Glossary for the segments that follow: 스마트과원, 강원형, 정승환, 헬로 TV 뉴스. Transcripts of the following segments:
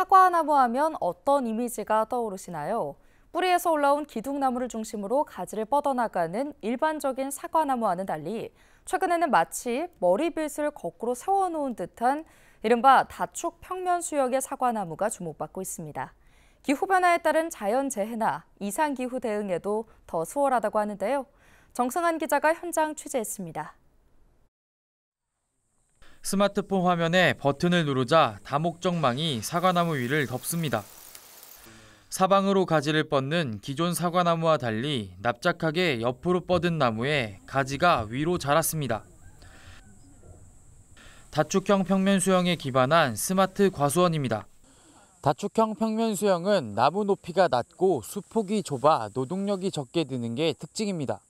사과나무 하면 어떤 이미지가 떠오르시나요? 뿌리에서 올라온 기둥나무를 중심으로 가지를 뻗어나가는 일반적인 사과나무와는 달리 최근에는 마치 머리빗을 거꾸로 세워놓은 듯한 이른바 다축 평면 수역의 사과나무가 주목받고 있습니다. 기후변화에 따른 자연재해나 이상기후 대응에도 더 수월하다고 하는데요. 정승환 기자가 현장 취재했습니다. 스마트폰 화면에 버튼을 누르자 다목적망이 사과나무 위를 덮습니다. 사방으로 가지를 뻗는 기존 사과나무와 달리 납작하게 옆으로 뻗은 나무에 가지가 위로 자랐습니다. 다축형 평면 수형에 기반한 스마트 과수원입니다. 다축형 평면 수형은 나무 높이가 낮고 수폭이 좁아 노동력이 적게 드는 게 특징입니다.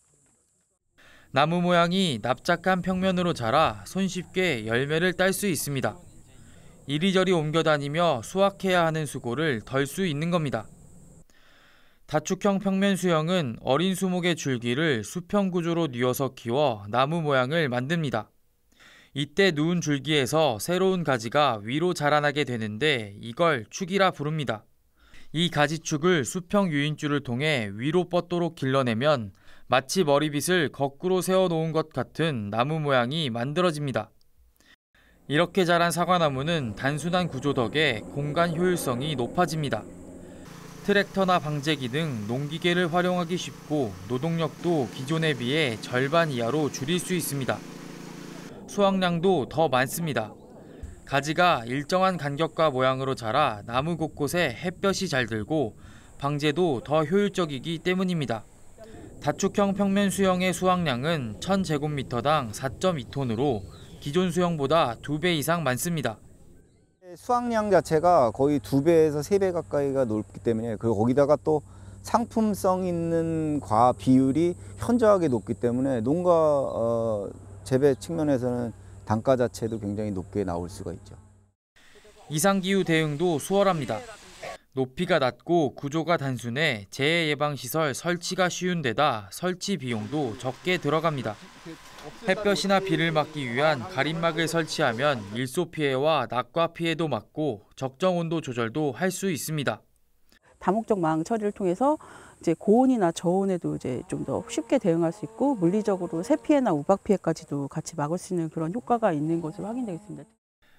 나무 모양이 납작한 평면으로 자라 손쉽게 열매를 딸 수 있습니다. 이리저리 옮겨 다니며 수확해야 하는 수고를 덜 수 있는 겁니다. 다축형 평면 수형은 어린 수목의 줄기를 수평 구조로 뉘어서 키워 나무 모양을 만듭니다. 이때 누운 줄기에서 새로운 가지가 위로 자라나게 되는데 이걸 축이라 부릅니다. 이 가지축을 수평 유인줄을 통해 위로 뻗도록 길러내면 마치 머리빗을 거꾸로 세워놓은 것 같은 나무 모양이 만들어집니다. 이렇게 자란 사과나무는 단순한 구조 덕에 공간 효율성이 높아집니다. 트랙터나 방제기 등 농기계를 활용하기 쉽고 노동력도 기존에 비해 절반 이하로 줄일 수 있습니다. 수확량도 더 많습니다. 가지가 일정한 간격과 모양으로 자라 나무 곳곳에 햇볕이 잘 들고 방제도 더 효율적이기 때문입니다. 다축형 평면 수형의 수확량은 1000제곱미터당 4.2톤으로 기존 수형보다 2배 이상 많습니다. 수확량 자체가 거의 2배에서 3배 가까이가 높기 때문에, 그리고 거기다가 또 상품성 있는 과 비율이 현저하게 높기 때문에 농가 재배 측면에서는 단가 자체도 굉장히 높게 나올 수가 있죠. 이상기후 대응도 수월합니다. 높이가 낮고 구조가 단순해 재해 예방 시설 설치가 쉬운 데다 설치 비용도 적게 들어갑니다. 햇볕이나 비를 막기 위한 가림막을 설치하면 일소 피해와 낙과 피해도 막고 적정 온도 조절도 할 수 있습니다. 다목적망 처리를 통해서 이제 고온이나 저온에도 이제 좀 더 쉽게 대응할 수 있고 물리적으로 새 피해나 우박 피해까지도 같이 막을 수 있는 그런 효과가 있는 것으로 확인되겠습니다.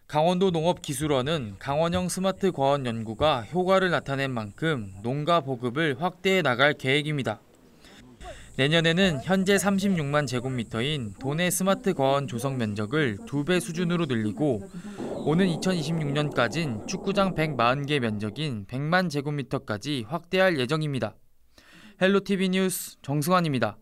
강원도 농업기술원은 강원형 스마트 과원 연구가 효과를 나타낸 만큼 농가 보급을 확대해 나갈 계획입니다. 내년에는 현재 36만 제곱미터인 도내 스마트 과원 조성 면적을 2배 수준으로 늘리고 오는 2026년까지는 축구장 140개 면적인 100만 제곱미터까지 확대할 예정입니다. 헬로 TV 뉴스 정승환입니다.